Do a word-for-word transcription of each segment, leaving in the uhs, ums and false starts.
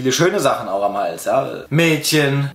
viele schöne Sachen auch am Hals, ja. Mädchen.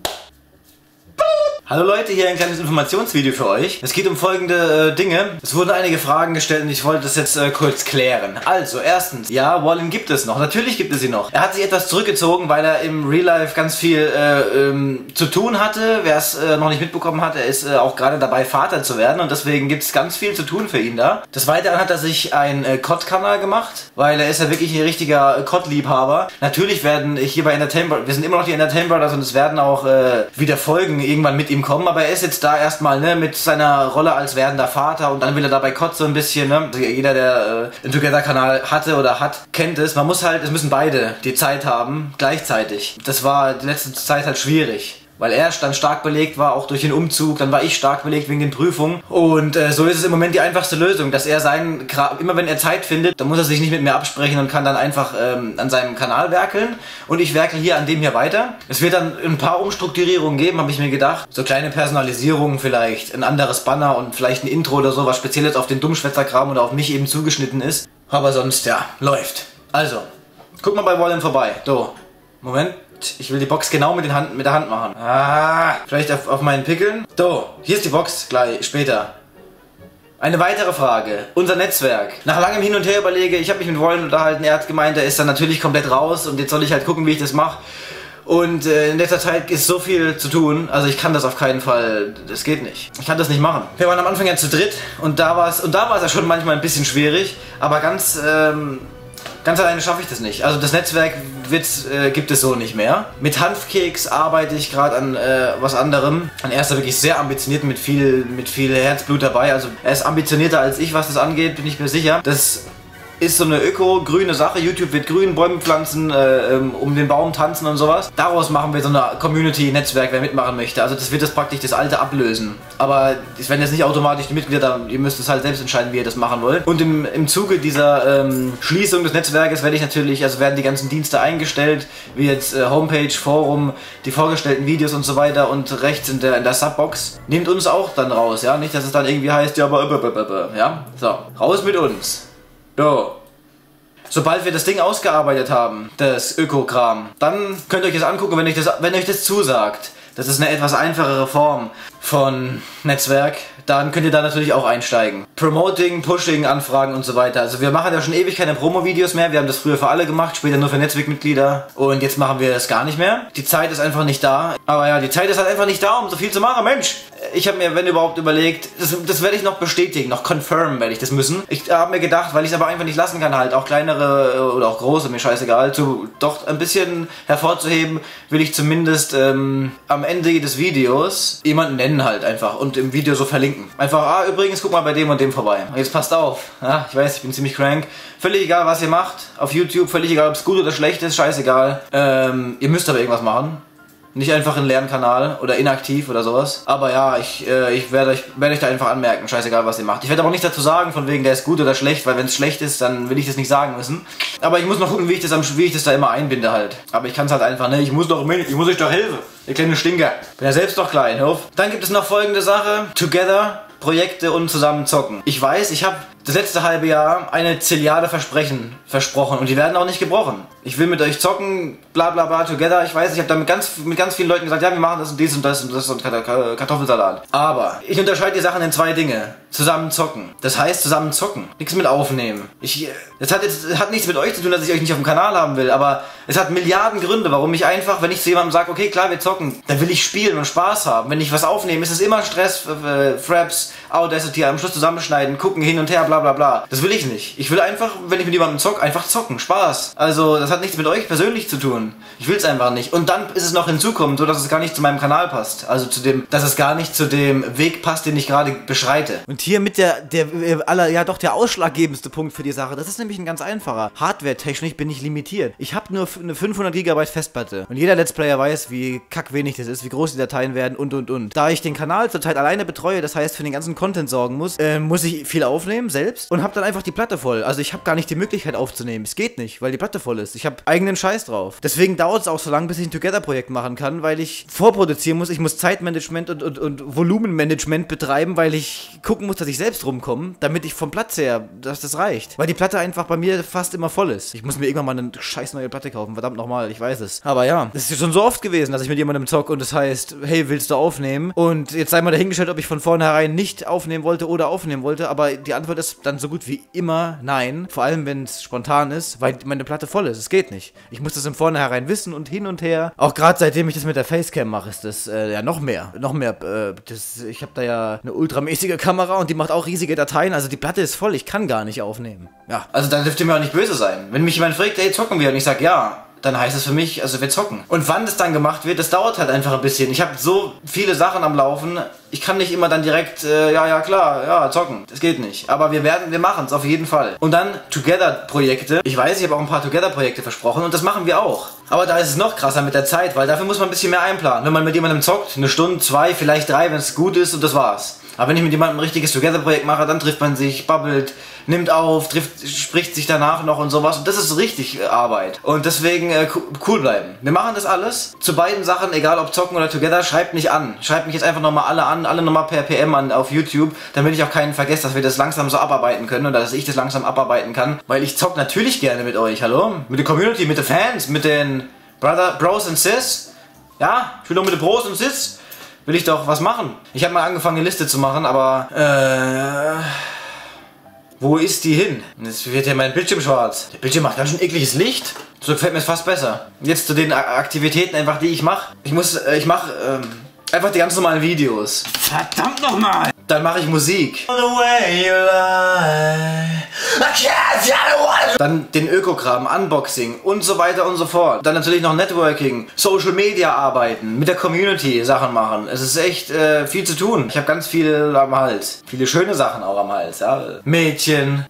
Hallo Leute, hier ein kleines Informationsvideo für euch. Es geht um folgende äh, Dinge. Es wurden einige Fragen gestellt und ich wollte das jetzt äh, kurz klären. Also, erstens, ja, Warlyn gibt es noch. Natürlich gibt es sie noch. Er hat sich etwas zurückgezogen, weil er im Real Life ganz viel äh, ähm, zu tun hatte. Wer es äh, noch nicht mitbekommen hat, er ist äh, auch gerade dabei, Vater zu werden und deswegen gibt es ganz viel zu tun für ihn da. Des Weiteren hat er sich einen äh, Kott-Kanal gemacht, weil er ist ja wirklich ein richtiger äh, Kott-Liebhaber. Natürlich werden hier bei Entertainment Brothers, wir sind immer noch die Entertainment Brothers und es werden auch äh, wieder Folgen irgendwann mit ihm kommen, aber er ist jetzt da erstmal, ne, mit seiner Rolle als werdender Vater und dann will er dabei Kott so ein bisschen, ne, also jeder, der äh, einen Together-Kanal hatte oder hat, kennt es, man muss halt, es müssen beide die Zeit haben, gleichzeitig. Das war die letzte Zeit halt schwierig, weil er dann stark belegt war, auch durch den Umzug, dann war ich stark belegt wegen den Prüfungen und äh, so ist es im Moment die einfachste Lösung, dass er seinen, immer wenn er Zeit findet, dann muss er sich nicht mit mir absprechen und kann dann einfach ähm, an seinem Kanal werkeln und ich werkel hier an dem hier weiter. Es wird dann ein paar Umstrukturierungen geben, habe ich mir gedacht, so kleine Personalisierungen vielleicht, ein anderes Banner und vielleicht ein Intro oder so, was speziell jetzt auf den Dummschwätzerkram oder auf mich eben zugeschnitten ist, aber sonst, ja, läuft. Also, guck mal bei Warlyn vorbei, so, Moment. Ich will die Box genau mit, den Hand, mit der Hand machen. Ah, vielleicht auf, auf meinen Pickeln. So, hier ist die Box, gleich, später. Eine weitere Frage, unser Netzwerk. Nach langem Hin und Her überlege, ich habe mich mit Warlyn unterhalten, er hat gemeint, er ist dann natürlich komplett raus und jetzt soll ich halt gucken, wie ich das mache. Und äh, in letzter Zeit ist so viel zu tun, also ich kann das auf keinen Fall, das geht nicht. Ich kann das nicht machen. Wir waren am Anfang ja zu dritt und da war es und da war es ja schon manchmal ein bisschen schwierig, aber ganz... Ähm, Ganz alleine schaffe ich das nicht. Also das Netzwerk wird, äh, gibt es so nicht mehr. Mit Hanfkeks arbeite ich gerade an äh, was anderem. An erster wirklich sehr ambitioniert, mit viel, mit viel Herzblut dabei. Also er ist ambitionierter als ich, was das angeht, bin ich mir sicher. Das ist so eine öko-grüne Sache. YouTube wird grün, Bäume pflanzen, äh, um den Baum tanzen und sowas. Daraus machen wir so eine Community-Netzwerk, wer mitmachen möchte. Also das wird das praktisch das alte ablösen. Aber es werden jetzt nicht automatisch die Mitglieder da, ihr müsst es halt selbst entscheiden, wie ihr das machen wollt. Und im, im Zuge dieser ähm, Schließung des Netzwerkes werde ich natürlich, also werden die ganzen Dienste eingestellt, wie jetzt äh, Homepage, Forum, die vorgestellten Videos und so weiter und rechts in der, in der Subbox. Nehmt uns auch dann raus, ja? Nicht, dass es dann irgendwie heißt, ja, aber, ja? So, raus mit uns. So. Sobald wir das Ding ausgearbeitet haben, das Öko-Kram, dann könnt ihr euch das angucken, wenn euch das, wenn euch das zusagt. Das ist eine etwas einfachere Form von Netzwerk. Dann könnt ihr da natürlich auch einsteigen. Promoting, Pushing, Anfragen und so weiter. Also wir machen ja schon ewig keine Promo-Videos mehr. Wir haben das früher für alle gemacht, später nur für Netzwerkmitglieder. Und jetzt machen wir das gar nicht mehr. Die Zeit ist einfach nicht da. Aber ja, die Zeit ist halt einfach nicht da, um so viel zu machen. Mensch, ich habe mir, wenn überhaupt, überlegt, das, das werde ich noch bestätigen, noch confirmen werde ich das müssen. Ich habe mir gedacht, weil ich es aber einfach nicht lassen kann, halt auch kleinere oder auch große, mir scheißegal, zu, doch ein bisschen hervorzuheben, will ich zumindest ähm, am Ende des Videos jemanden nennen halt einfach und im Video so verlinken. Einfach, ah, übrigens, guck mal bei dem und dem vorbei. Jetzt passt auf. Ja, ich weiß, ich bin ziemlich crank. Völlig egal, was ihr macht auf YouTube, völlig egal, ob es gut oder schlecht ist, scheißegal. Ähm, ihr müsst aber irgendwas machen. Nicht einfach einen leeren Kanal oder inaktiv oder sowas. Aber ja, ich, äh, ich werde euch, werd euch da einfach anmerken, scheißegal, was ihr macht. Ich werde aber auch nicht dazu sagen, von wegen, der ist gut oder schlecht, weil wenn es schlecht ist, dann will ich das nicht sagen müssen. Aber ich muss noch gucken, wie ich das, am, wie ich das da immer einbinde halt. Aber ich kann es halt einfach, ne? Ich muss doch, ich muss euch doch helfen. Ihr kleine Stinker. Bin ja selbst doch klein, hör auf. Dann gibt es noch folgende Sache. Together. Projekte und zusammen zocken. Ich weiß, ich habe das letzte halbe Jahr eine Zilliarde Versprechen versprochen und die werden auch nicht gebrochen. Ich will mit euch zocken, bla bla bla, together. Ich weiß, ich habe da mit ganz, mit ganz vielen Leuten gesagt, ja, wir machen das und dies und das und das und Kartoffelsalat. Aber ich unterscheide die Sachen in zwei Dinge. Zusammen zocken. Das heißt zusammen zocken. Nichts mit aufnehmen. Ich, das hat jetzt das hat nichts mit euch zu tun, dass ich euch nicht auf dem Kanal haben will, aber es hat Milliarden Gründe, warum ich einfach, wenn ich zu jemandem sage, okay, klar, wir zocken, dann will ich spielen und Spaß haben. Wenn ich was aufnehme, ist es immer Stress, äh, Fraps, Audacity, am Schluss zusammenschneiden, gucken, hin und her, bla bla bla. Das will ich nicht. Ich will einfach, wenn ich mit jemandem zocke, einfach zocken. Spaß. Also, das hat nichts mit euch persönlich zu tun. Ich will es einfach nicht. Und dann ist es noch hinzukommen, so dass es gar nicht zu meinem Kanal passt. Also zu dem, dass es gar nicht zu dem Weg passt, den ich gerade beschreite. Und hier mit der, der, aller, ja doch der ausschlaggebendste Punkt für die Sache, das ist nämlich ein ganz einfacher. Hardware-technisch bin ich limitiert. Ich habe nur eine fünfhundert Gigabyte Festplatte. Und jeder Let's Player weiß, wie kackwenig das ist, wie groß die Dateien werden und und und. Da ich den Kanal zurzeit alleine betreue, das heißt für den ganzen Content sorgen muss, äh, muss ich viel aufnehmen, selbst selbst und habe dann einfach die Platte voll. Also ich habe gar nicht die Möglichkeit aufzunehmen. Es geht nicht, weil die Platte voll ist. Ich habe eigenen Scheiß drauf. Deswegen dauert es auch so lange, bis ich ein Together-Projekt machen kann, weil ich vorproduzieren muss. Ich muss Zeitmanagement und, und, und Volumenmanagement betreiben, weil ich gucken muss, dass ich selbst rumkomme, damit ich vom Platz her, dass das reicht. Weil die Platte einfach bei mir fast immer voll ist. Ich muss mir irgendwann mal eine scheiß neue Platte kaufen. Verdammt nochmal, ich weiß es. Aber ja, das ist schon so oft gewesen, dass ich mit jemandem zocke und das heißt, hey, willst du aufnehmen? Und jetzt sei mal dahingestellt, ob ich von vornherein nicht aufnehmen wollte oder aufnehmen wollte, aber die Antwort ist dann so gut wie immer nein. Vor allem, wenn es spontan ist, weil meine Platte voll ist. Es geht nicht. Ich muss das im Vornherein wissen und hin und her. Auch gerade seitdem ich das mit der Facecam mache, ist das äh, ja noch mehr. Noch mehr. Äh, das, ich habe da ja eine ultramäßige Kamera und die macht auch riesige Dateien. Also die Platte ist voll. Ich kann gar nicht aufnehmen. Ja, also dann dürft ihr mir auch nicht böse sein. Wenn mich jemand fragt, ey, zocken wir? Und ich sage, ja. Dann heißt es für mich, also wir zocken. Und wann das dann gemacht wird, das dauert halt einfach ein bisschen. Ich habe so viele Sachen am Laufen, ich kann nicht immer dann direkt, äh, ja, ja, klar, ja, zocken. Das geht nicht. Aber wir werden, wir machen es auf jeden Fall. Und dann Together-Projekte. Ich weiß, ich habe auch ein paar Together-Projekte versprochen und das machen wir auch. Aber da ist es noch krasser mit der Zeit, weil dafür muss man ein bisschen mehr einplanen. Wenn man mit jemandem zockt, eine Stunde, zwei, vielleicht drei, wenn es gut ist und das war's. Aber wenn ich mit jemandem ein richtiges Together-Projekt mache, dann trifft man sich, babbelt, nimmt auf, trifft, spricht sich danach noch und sowas. Und das ist richtig Arbeit. Und deswegen äh, cool bleiben. Wir machen das alles. Zu beiden Sachen, egal ob zocken oder Together, schreibt mich an. Schreibt mich jetzt einfach nochmal alle an, alle nochmal per P M an auf YouTube, damit ich auch keinen vergesse, dass wir das langsam so abarbeiten können oder dass ich das langsam abarbeiten kann. Weil ich zock natürlich gerne mit euch, hallo? Mit der Community, mit den Fans, mit den Brother, Bros und Sis. Ja, ich will doch mit den Bros und Sis. Will ich doch was machen. Ich habe mal angefangen, eine Liste zu machen, aber äh, wo ist die hin? Jetzt wird ja mein Bildschirm schwarz. Der Bildschirm macht ganz schön ekliges Licht. So gefällt mir es fast besser. Jetzt zu den Aktivitäten einfach, die ich mache. Ich muss, äh, ich mache ähm, einfach die ganz normalen Videos. Verdammt nochmal! Dann mache ich Musik. Dann den Ökokram, Unboxing und so weiter und so fort. Dann natürlich noch Networking, Social Media arbeiten, mit der Community Sachen machen. Es ist echt äh, viel zu tun. Ich habe ganz viel am Hals. Viele schöne Sachen auch am Hals. Ja? Mädchen.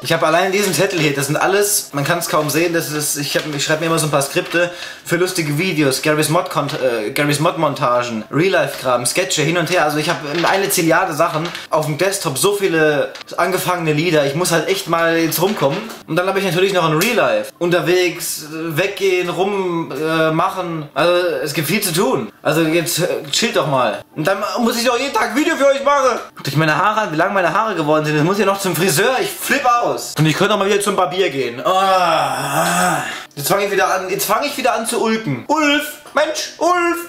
Ich habe allein diesen Zettel hier, das sind alles, man kann es kaum sehen, das ist, ich, ich schreibe mir immer so ein paar Skripte für lustige Videos, Garys Mod-Montagen, äh, Real-Life-Kram, Sketche, hin und her. Also ich habe eine Zilliarde Sachen auf dem Desktop, so viele angefangene Lieder, ich muss halt echt mal jetzt rumkommen. Und dann habe ich natürlich noch ein Real-Life, unterwegs, weggehen, rummachen, äh, also es gibt viel zu tun. Also jetzt äh, chillt doch mal. Und dann muss ich doch jeden Tag ein Video für euch machen. Durch meine Haare, wie lang meine Haare geworden sind, das muss ja noch zum Friseur, ich flippe aus. Und ich könnte auch mal wieder zum Barbier gehen. Oh. Jetzt fange ich wieder an, jetzt fange ich wieder an zu ulken. Ulf, Mensch, Ulf.